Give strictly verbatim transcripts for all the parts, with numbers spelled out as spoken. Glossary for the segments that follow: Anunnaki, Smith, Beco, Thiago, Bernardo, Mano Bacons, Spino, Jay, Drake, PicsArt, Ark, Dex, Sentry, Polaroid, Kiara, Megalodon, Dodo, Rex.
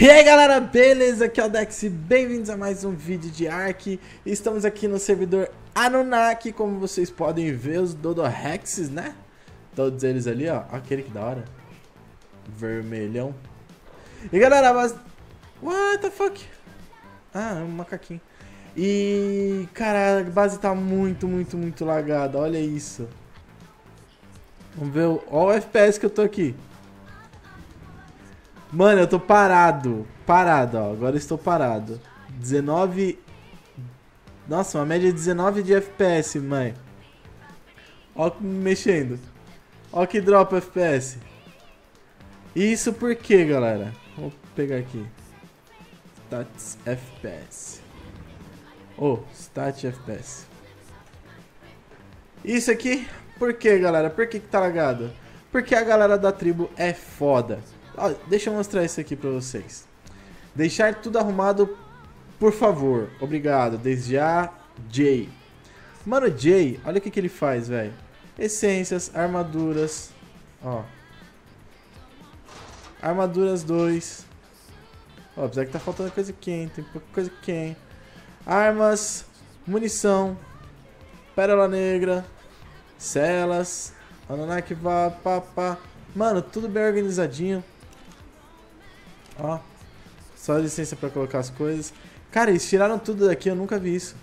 E aí galera, beleza? Aqui é o Dex e bem-vindos a mais um vídeo de Ark. Estamos aqui no servidor Anunnaki, como vocês podem ver, os Dodo Rexes, né? Todos eles ali, ó. Aquele que da hora. Vermelhão. E galera, mas... What the fuck? Ah, é um macaquinho. E... Cara, a base tá muito, muito, muito lagada. Olha isso. Vamos ver o... Olha o F P S que eu tô aqui. Mano, eu tô parado. Parado, ó. Agora eu estou parado. dezenove... Nossa, uma média de dezenove de F P S, mãe. Ó me mexendo. Ó que dropa F P S. Isso por quê, galera? Vou pegar aqui. Stats F P S. Oh, Stat F P S. Isso aqui... Por quê, galera? Por que que tá lagado? Porque a galera da tribo é foda. Ó, deixa eu mostrar isso aqui pra vocês. Deixar tudo arrumado, por favor. Obrigado. Desde já, Jay. Mano, Jay, olha o que que ele faz, velho. Essências, armaduras. Ó. Armaduras dois. Ó, apesar que tá faltando coisa aqui, hein? Tem pouca coisa aqui, hein? Armas, munição, pérola negra, celas, Anunnaki, vá, pá, pá. Mano, tudo bem organizadinho. Ó, só licença pra colocar as coisas. Cara, eles tiraram tudo daqui, eu nunca vi isso.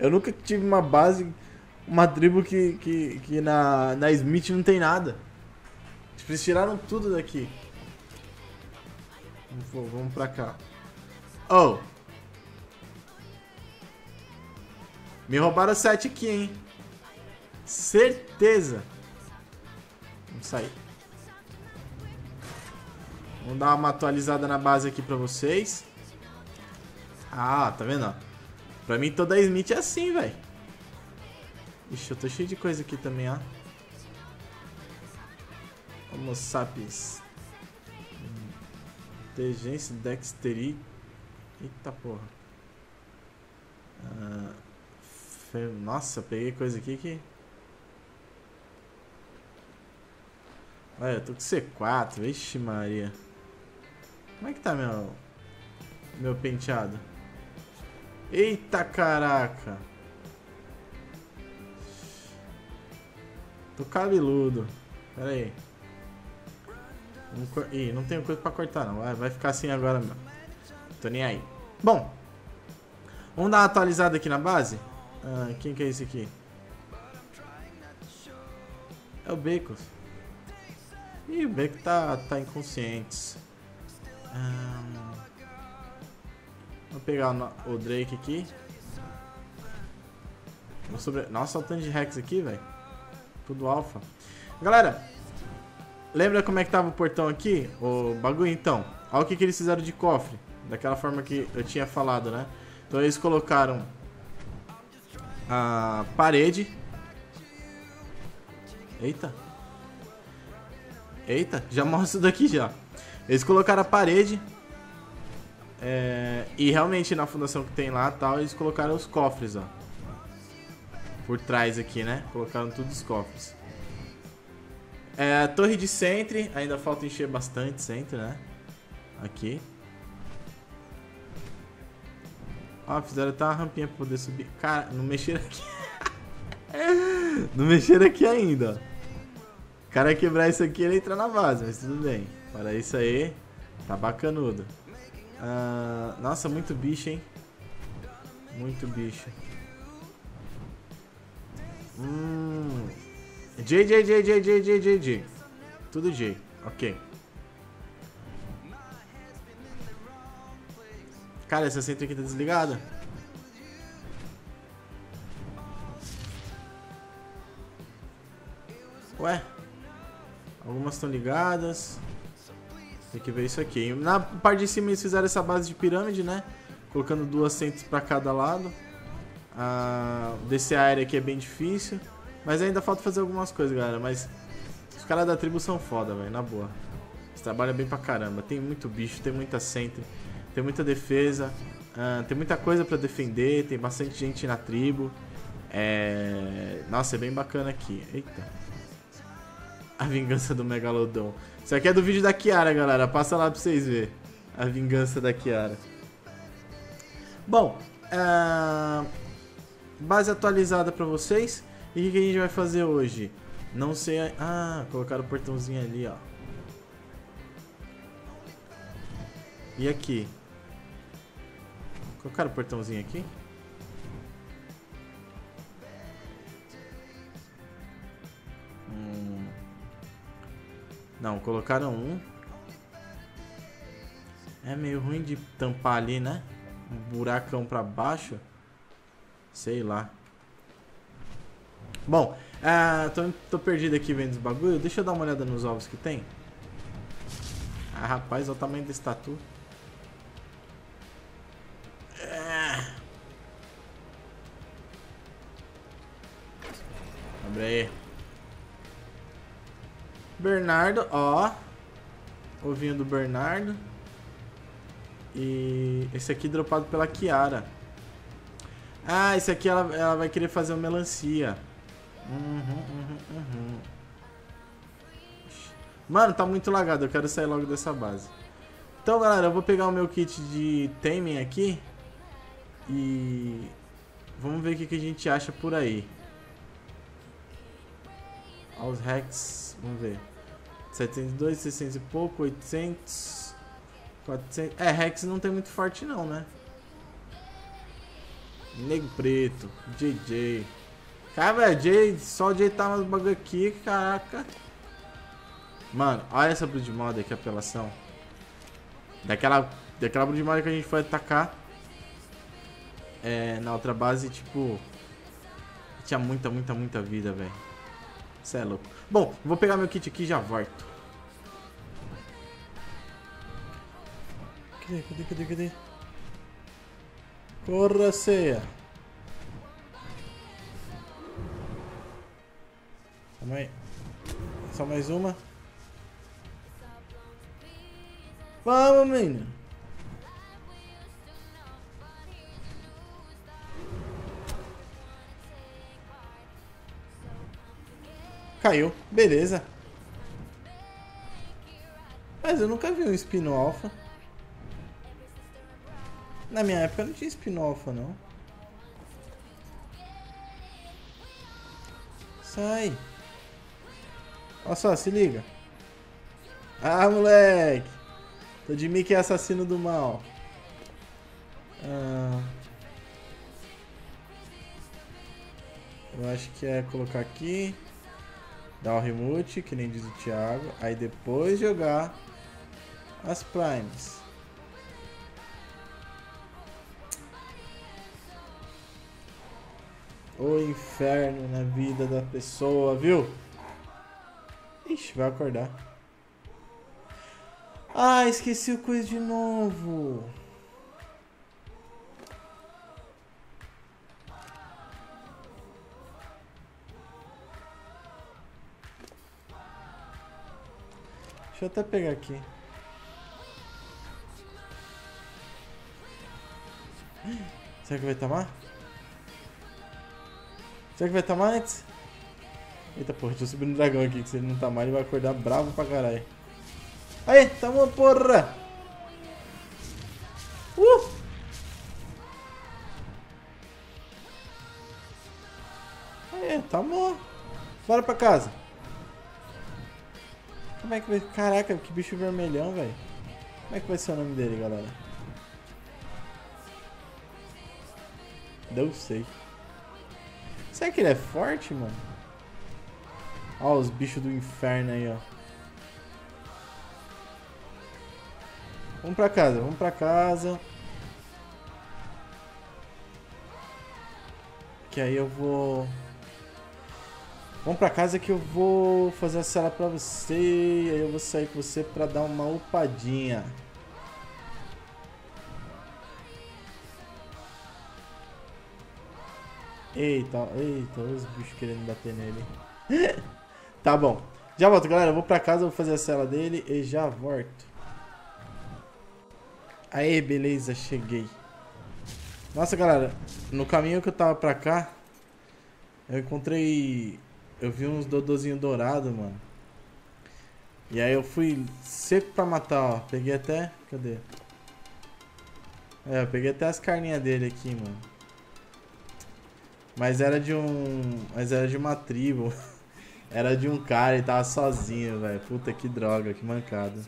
Eu nunca tive uma base, uma tribo que, que, que na, na Smith não tem nada. Tipo, eles tiraram tudo daqui. Vamos, vamos pra cá. Oh! Me roubaram sete aqui, hein? Certeza! Vamos sair. Vamos dar uma atualizada na base aqui pra vocês. Ah, tá vendo? Ó? Pra mim toda a Smith é assim, velho. Ixi, eu tô cheio de coisa aqui também, ó. Homo sapiens. Inteligência, dexteri. Eita porra. Ah, fe... Nossa, peguei coisa aqui que... Olha, eu tô com C quatro, vixe Maria. Como é que tá meu... Meu penteado? Eita caraca. Tô cabeludo. Pera aí. Cor... Ih, não tenho coisa pra cortar não. Vai, vai ficar assim agora mesmo. Tô nem aí. Bom. Vamos dar uma atualizada aqui na base? Ah, quem que é esse aqui? É o Beco. Ih, o Beco tá, tá inconsciente. Ah, vou pegar o, o Drake aqui. Vou sobre... Nossa, olha o tanto de Rex aqui, velho. Tudo alfa. Galera, lembra como é que tava o portão aqui? O bagulho, então. Olha o que, que eles fizeram de cofre. Daquela forma que eu tinha falado, né? Então eles colocaram a parede. Eita. Eita, já mostro isso daqui já. Eles colocaram a parede é, e realmente na fundação que tem lá tal, eles colocaram os cofres, ó. Por trás aqui, né? Colocaram tudo os cofres. É, a torre de Sentry, ainda falta encher bastante Sentry, né? Aqui. Ó, fizeram até uma rampinha pra poder subir. Cara, não mexeram aqui. Não mexeram aqui ainda, ó. O cara quebrar isso aqui, ele entra na base, mas tudo bem. Para isso aí, tá bacanudo. Ah, nossa, muito bicho, hein? Muito bicho. Hum. Jay, Jay, Jay, Jay, Jay, Jay, Jay, Jay. Tudo Jay, ok. Cara, essa centro aqui tá desligada. Ué? Algumas estão ligadas. Tem que ver isso aqui. E na parte de cima eles fizeram essa base de pirâmide, né? Colocando duas centros pra cada lado. Ah, descer a área aqui é bem difícil. Mas ainda falta fazer algumas coisas, galera. Mas os caras da tribo são foda, velho. Na boa. Eles trabalham bem pra caramba. Tem muito bicho, tem muita centro. Tem muita defesa. Ah, tem muita coisa pra defender. Tem bastante gente na tribo. É... Nossa, é bem bacana aqui. Eita. A vingança do Megalodon. Isso aqui é do vídeo da Kiara, galera. Passa lá pra vocês verem. A vingança da Kiara. Bom, uh, base atualizada pra vocês. E o que a gente vai fazer hoje? Não sei... A... Ah, colocaram o portãozinho ali, ó. E aqui? Colocaram o portãozinho aqui? Hum. Não, colocaram um. É meio ruim de tampar ali, né? Um buracão pra baixo. Sei lá. Bom, uh, tô, tô perdido aqui vendo os bagulho. Deixa eu dar uma olhada nos ovos que tem. Ah, rapaz, olha o tamanho desse tatu. Ah. Abre aí. Bernardo, ó. Ovinho do Bernardo. E esse aqui dropado pela Kiara. Ah, esse aqui ela, ela vai querer fazer uma melancia. Uhum, uhum, uhum. Mano, tá muito lagado. Eu quero sair logo dessa base. Então, galera, eu vou pegar o meu kit de taming aqui. E... vamos ver o que, que a gente acha por aí. Ó, os hacks. Vamos ver. setecentos e dois, seiscentos e pouco, oitocentos... quatrocentos... É, hacks não tem muito forte não, né? Nego Preto, J J. Cara, velho, Jay, só o Jay tá nos bagulho aqui, caraca. Mano, olha essa Blood Mother, que apelação. Daquela, daquela Blood Mother que a gente foi atacar é, na outra base, tipo... tinha muita, muita, muita vida, velho. Cê é louco. Bom, vou pegar meu kit aqui e já volto. Cadê, cadê, cadê, cadê? Corra, ceia. Calma aí. Só mais uma. Vamos, menino. Caiu. Beleza. Mas eu nunca vi um Spino Alpha. Na minha época não tinha Spino Alpha, não. Sai. Olha só, se liga. Ah, moleque. Tô de mim que é assassino do mal. Ah, eu acho que é colocar aqui. Dar o remote, que nem diz o Thiago. Aí depois jogar as primes. O inferno na vida da pessoa, viu? Ixi, vai acordar. Ah, esqueci o coisa de novo. Deixa eu até pegar aqui. Será que vai tomar? Será que vai tomar antes? Eita porra, deixa eu subir no dragão aqui, que se ele não tomar ele vai acordar bravo pra caralho. Aí, tamo porra! Uh! Aí, tamo! Bora pra casa! Como é que vai... Caraca, que bicho vermelhão, velho! Como é que vai ser o nome dele, galera? Não sei. Será que ele é forte, mano? Ó, os bichos do inferno aí, ó. Vamos pra casa, vamos pra casa. Que aí eu vou... Vamos pra casa que eu vou fazer a sala pra você. E aí eu vou sair com você pra dar uma upadinha. Eita, eita, olha os bichos querendo bater nele. Tá bom. Já volto, galera. Eu vou pra casa, vou fazer a cela dele e já volto. Aê, beleza, cheguei. Nossa, galera, no caminho que eu tava pra cá, eu encontrei... eu vi uns dodozinhos dourados, mano. E aí eu fui seco pra matar, ó. Peguei até... cadê? É, eu peguei até as carninhas dele aqui, mano. Mas era de um... Mas era de uma tribo. Era de um cara e tava sozinho, velho. Puta, que droga, que mancada.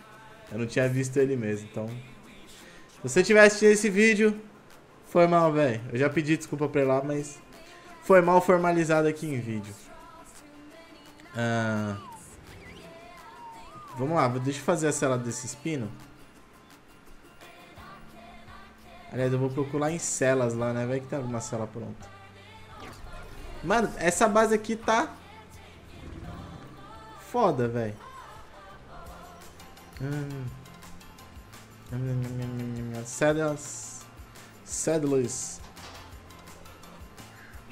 Eu não tinha visto ele mesmo, então... Se você tiver assistindo esse vídeo... Foi mal, velho. Eu já pedi desculpa pra ele lá, mas... Foi mal formalizado aqui em vídeo. Ah... Vamos lá, deixa eu fazer a cela desse Spino. Aliás, eu vou procurar em celas lá, né? Vai que tem alguma cela pronta. Mano, essa base aqui tá... Foda, velho. Hum. Celas... Cédulas.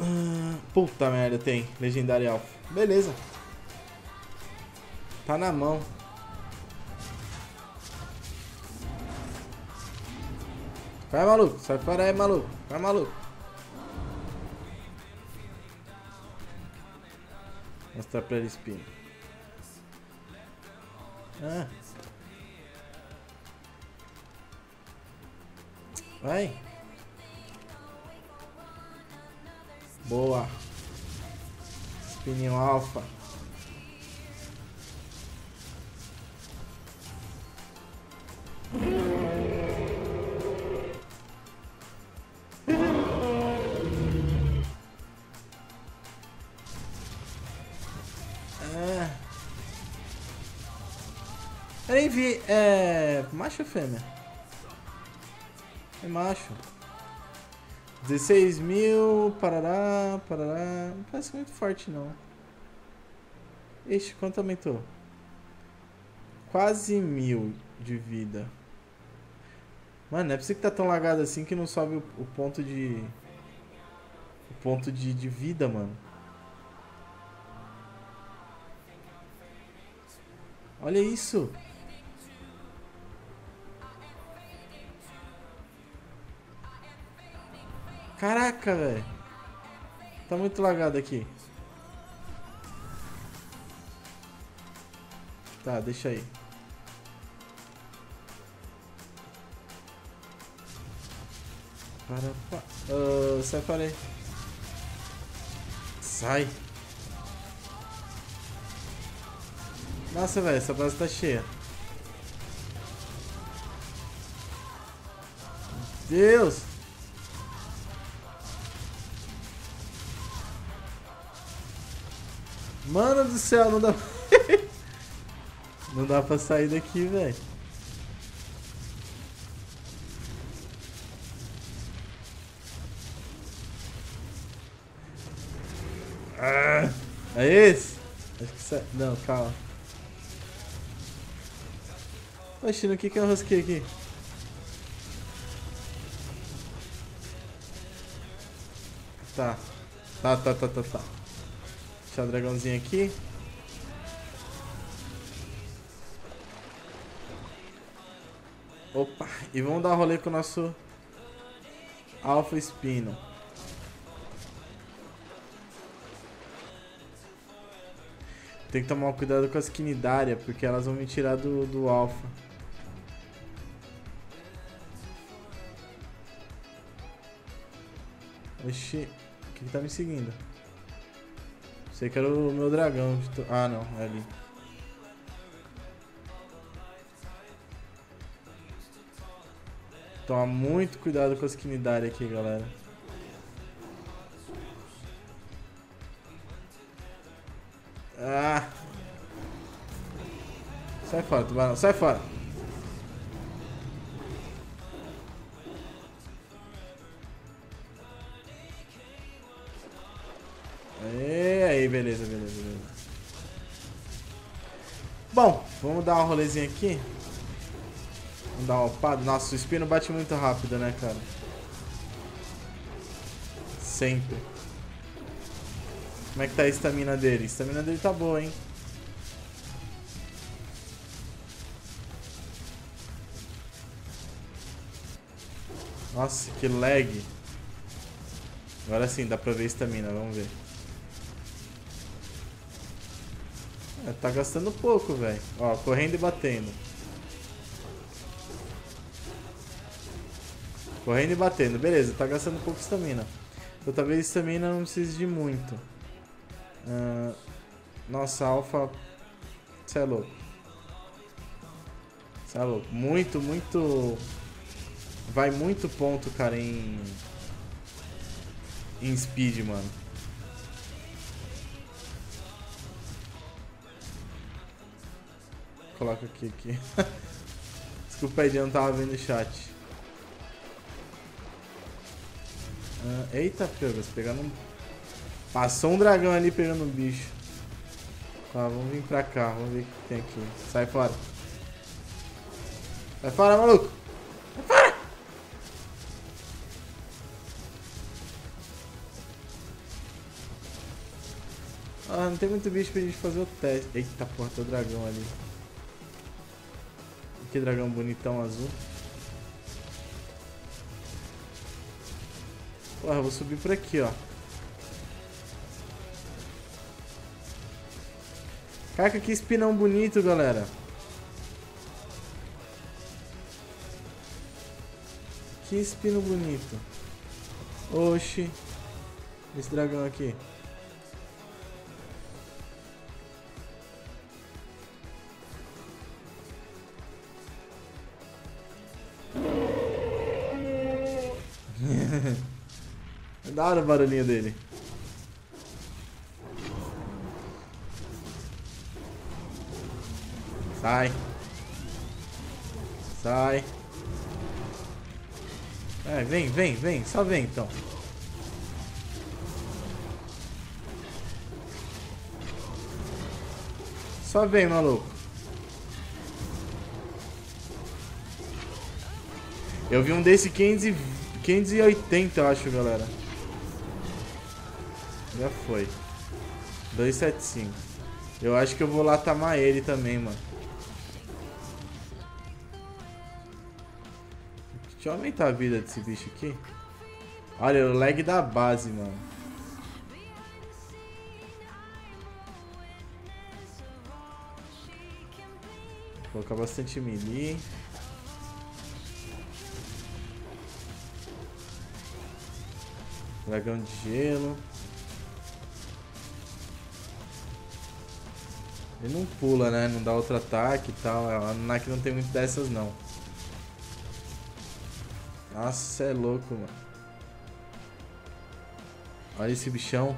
Hum. Puta merda, tem. Legendário Alpha. Beleza. Tá na mão. Vai, maluco. Sai fora aí, maluco. Vai, maluco. Mostrar pra ele Spino. Ah. Vai. Boa. Spininho alfa. Eu nem vi, é... macho ou fêmea? É macho. dezesseis mil, parará, parará... Não parece muito forte, não. Ixi, quanto aumentou? Quase mil de vida. Mano, não é possível que tá tão lagado assim que não sobe o, o ponto de... O ponto de, de vida, mano. Olha isso! Caraca, velho. Tá muito lagado aqui. Tá, deixa aí. Para, uh, sai, parei. Sai. Nossa, velho, essa base tá cheia. Deus! Mano do céu, não dá não dá pra sair daqui, velho. Ah, é esse? Acho que sai... Não, calma. Oxi, no que que eu rasquei aqui? Tá. Tá, tá, tá, tá, tá. Deixar o dragãozinho aqui. Opa, e vamos dar um rolê com o nosso Alpha Spino. Tem que tomar cuidado com as Quindária, porque elas vão me tirar do, do Alpha. Oxi, o que tá me seguindo? Sei que era o meu dragão. To... Ah, não. É ali. Toma muito cuidado com as Quindária aqui, galera. Ah! Sai fora, tubarão. Sai fora! Aê, aí, beleza, beleza, beleza. Bom, vamos dar um rolezinho aqui. Vamos dar uma opada. Nossa, o Spino bate muito rápido, né, cara? Sempre. Como é que tá a estamina dele? A estamina dele tá boa, hein? Nossa, que lag. Agora sim, dá pra ver a estamina, vamos ver. É, tá gastando pouco, velho. Ó, correndo e batendo. Correndo e batendo. Beleza, tá gastando pouco estamina. Eu talvez estamina não precise de muito. Uh, nossa, alfa... Você é louco. Você é louco. Muito, muito... Vai muito ponto, cara, em... Em speed, mano. Coloca aqui, aqui. Desculpa aí, eu não tava vendo o chat. Ah, eita, pega, pegando... Passou um dragão ali pegando um bicho. Tá, vamos vir pra cá, vamos ver o que tem aqui. Sai fora. Sai fora, maluco! Sai fora! Ah, não tem muito bicho pra gente fazer o teste. Eita porra, tem o dragão ali. Que dragão bonitão azul. Porra, eu vou subir por aqui, ó. Caraca, que espinão bonito, galera. Que espino bonito. Oxi. Esse dragão aqui. Da hora o barulhinho dele. Sai. Sai. É, vem, vem, vem. Só vem, então. Só vem, maluco. Eu vi um desse quinhentos e oitenta, eu acho, galera. Já foi. dois setenta e cinco. Eu acho que eu vou lá tamar ele também, mano. Deixa eu aumentar a vida desse bicho aqui. Olha, o lag da base, mano. Vou colocar bastante melee. Dragão de gelo. Ele não pula, né? Não dá outro ataque e tal. A Anunnaki não tem muito dessas, não. Nossa, é louco, mano. Olha esse bichão.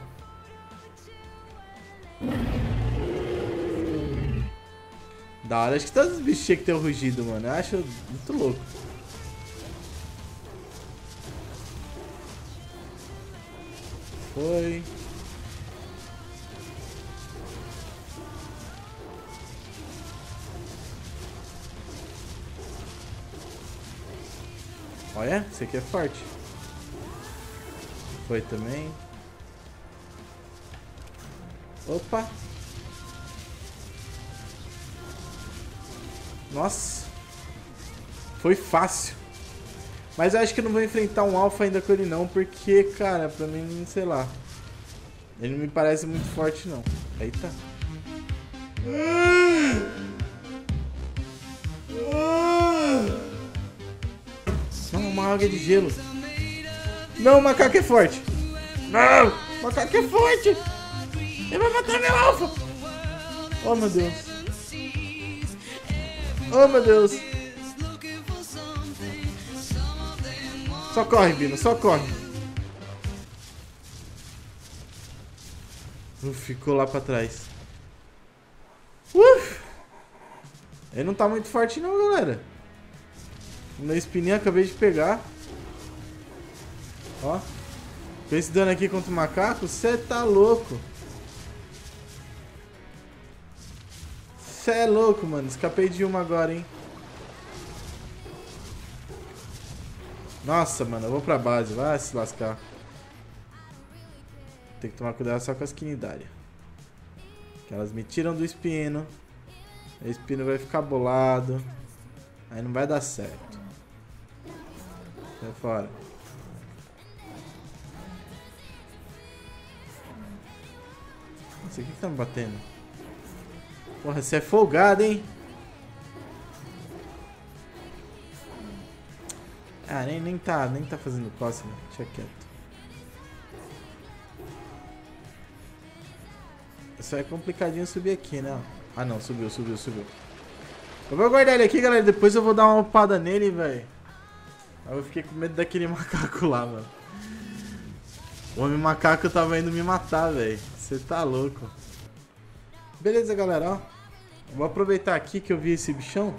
Da hora. Acho que todos os bichos tinham que ter rugido, mano. Eu acho muito louco. Foi... Olha, esse aqui é forte. Foi também. Opa. Nossa. Foi fácil. Mas eu acho que eu não vou enfrentar um alfa ainda com ele não, porque, cara, pra mim, não sei lá. Ele não me parece muito forte não. Eita. Uma águia de gelo. Não, o macaco é forte. Não, o macaco é forte. Ele vai matar meu alfa. Oh, meu Deus. Oh, meu Deus. Só corre, Bino, só corre. Uf, ficou lá pra trás. Uf. Ele não tá muito forte não, galera. Meu espininho acabei de pegar. Ó. Com esse dano aqui contra o macaco, cê tá louco. Cê é louco, mano. Escapei de uma agora, hein. Nossa, mano. Eu vou pra base. Vai se lascar. Tem que tomar cuidado só com as Quindária. Que elas me tiram do espino. O espino vai ficar bolado. Aí não vai dar certo. Sai fora. Nossa, o que que tá me batendo? Porra, você é folgado, hein? Ah, nem, nem tá, nem tá fazendo cócega, deixa quieto. Só é complicadinho subir aqui, né? Ah não, subiu, subiu, subiu. Eu vou guardar ele aqui, galera, depois eu vou dar uma upada nele, velho. Aí eu fiquei com medo daquele macaco lá, mano. O homem macaco tava indo me matar, velho. Você tá louco. Beleza, galera, ó. Vou aproveitar aqui que eu vi esse bichão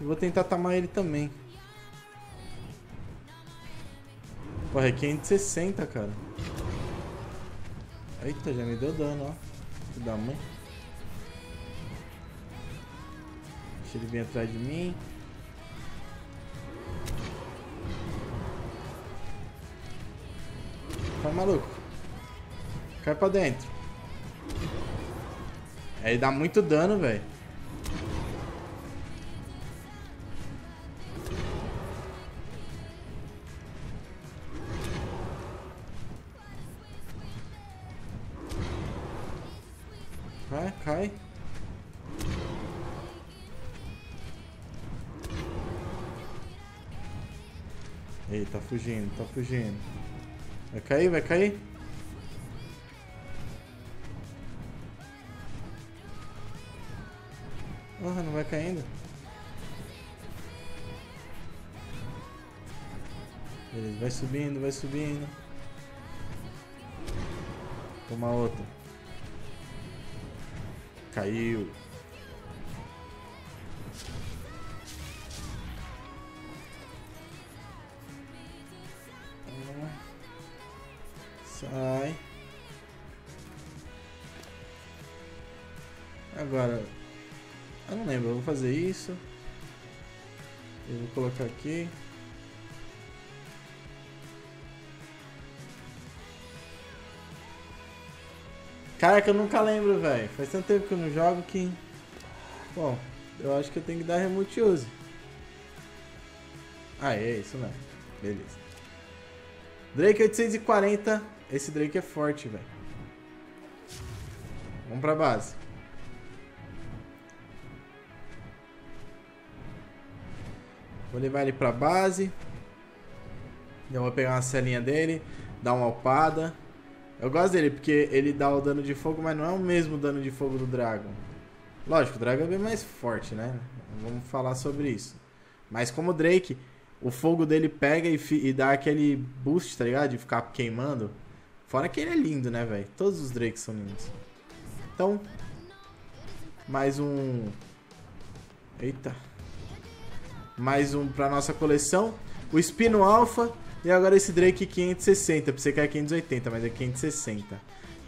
e vou tentar tamar ele também. Porra, é quinhentos e sessenta, cara. Eita, já me deu dano, ó. Filho da mãe. Deixa ele vir atrás de mim. Tá maluco. Cai pra dentro. Aí dá muito dano, velho. Vai, cai. Ei, tá fugindo, tá fugindo. Vai cair, vai cair. Ah, não vai cair ainda. Beleza, vai subindo, vai subindo. Toma outra. Caiu. Sai. Agora, eu não lembro, eu vou fazer isso. Eu vou colocar aqui. Caraca, eu nunca lembro, velho. Faz tanto tempo que eu não jogo que... Bom, eu acho que eu tenho que dar remote use. Ah, é isso mesmo. Beleza. Drake oitocentos e quarenta. Esse Drake é forte, velho. Vamos pra base. Vou levar ele pra base. Eu vou pegar uma celinha dele. Dar uma alpada. Eu gosto dele porque ele dá o dano de fogo, mas não é o mesmo dano de fogo do Dragon. Lógico, o Dragon é bem mais forte, né? Vamos falar sobre isso. Mas como o Drake... O fogo dele pega e, e dá aquele boost, tá ligado? De ficar queimando. Fora que ele é lindo, né, velho? Todos os Drakes são lindos. Então, mais um... Eita. Mais um pra nossa coleção. O Spino Alpha. E agora esse Drake quinhentos e sessenta. Pra você que é quinhentos e oitenta, mas é quinhentos e sessenta.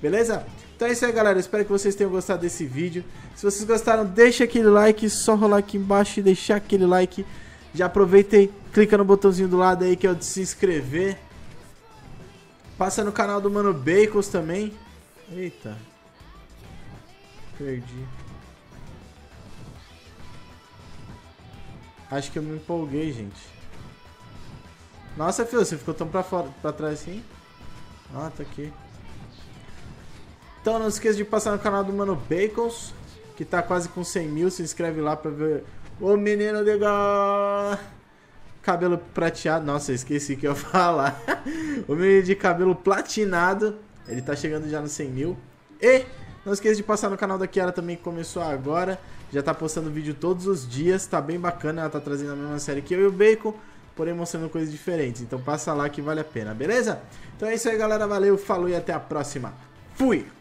Beleza? Então é isso aí, galera. Espero que vocês tenham gostado desse vídeo. Se vocês gostaram, deixa aquele like. Só rolar aqui embaixo e deixar aquele like. Já aproveitei, clica no botãozinho do lado aí que é o de se inscrever. Passa no canal do Mano Bacons também. Eita. Perdi. Acho que eu me empolguei, gente. Nossa, filho, você ficou tão pra, fora, pra trás assim? Ah, tá aqui. Então não esqueça de passar no canal do Mano Bacons, que tá quase com cem mil. Se inscreve lá pra ver... Ô menino legal! Cabelo prateado. Nossa, eu esqueci que eu ia falar. O menino de cabelo platinado. Ele tá chegando já nos cem mil. E não esqueça de passar no canal da Kiara também, que começou agora. Já tá postando vídeo todos os dias. Tá bem bacana. Ela tá trazendo a mesma série que eu e o Bacon, porém mostrando coisas diferentes. Então passa lá que vale a pena, beleza? Então é isso aí, galera. Valeu, falou e até a próxima. Fui!